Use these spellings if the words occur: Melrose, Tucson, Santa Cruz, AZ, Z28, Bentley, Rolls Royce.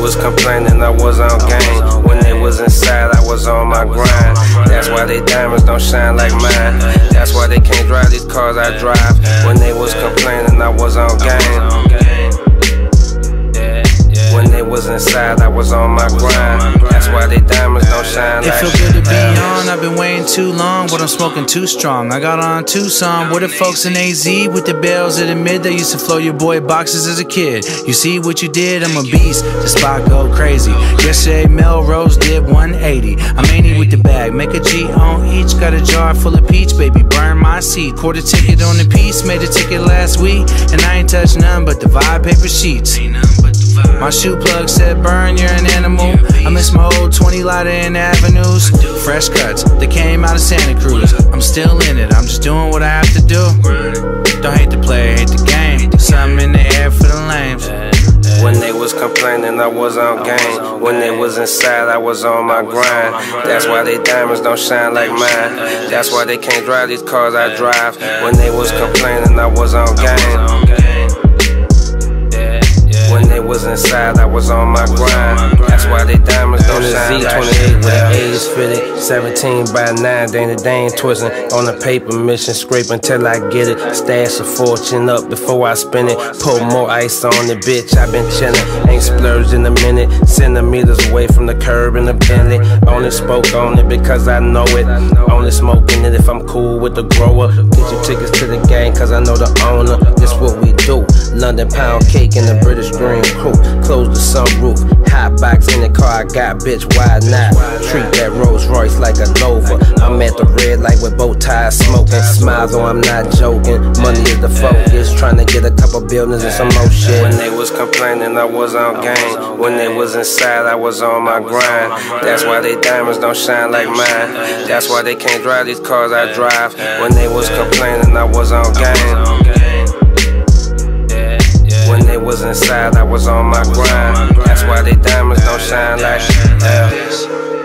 was complaining I was on game. When they was inside, I was on my grind. That's why they diamonds don't shine like mine. That's why they can't drive these cars I drive. When they was complaining I was on game. When they was inside, I was on my grind. That's why they diamonds don't shine like mine. It feel good to be on, I've been waiting too long, but I'm smoking too strong. I got on Tucson with the folks in AZ with the bells in the mid. They used to flow your boy boxes as a kid. You see what you did, I'm a beast, the spot go crazy. Yesterday Melrose did 180. I'm Annie with the bag, make a G on each. Got a jar full of peach, baby, burn my seed. Quarter ticket on the piece, made a ticket last week, and I ain't touched none but the vibe paper sheets. My shoe plug said burn, you're an animal. I miss my old 20 lighter in the avenues. Fresh cuts, they came out of Santa Cruz. I'm still in it, I'm just doing what I have to do. Don't hate the player, hate the game. Something in the air for the lames. When they was complaining, I was on game. When they was inside, I was on my grind. That's why they diamonds don't shine like mine. That's why they can't drive these cars I drive. When they was complaining, I was on game. When they was inside, I was on my grind. That's why they diamonds don't shine. Z28 with the A's fitted, 17 by 9. Dang the dang twisting on a paper mission, scraping till I get it. Stash a fortune up before I spend it. Pour more ice on the bitch. I been chilling, ain't splurged in a minute. Centimeters away from the curb in the Bentley. Only spoke on it because I know it. Only smoking it if I'm cool with the grower. Get your tickets to the game cause I know the owner. That's what we do. London pound cake in the British green crew. Close the sunroof, hot box in the car I got, bitch, why not? Treat that Rolls Royce like a Nova. I'm at the red light with bow ties smoking. Smile though I'm not joking, money is the focus. Trying to get a couple buildings and some more shit. When they was complaining I was on game. When they was inside I was on my grind. That's why they diamonds don't shine like mine. That's why they can't drive these cars I drive. When they was complaining I was on game. When they was inside, I was on my grind. That's why they diamonds don't shine like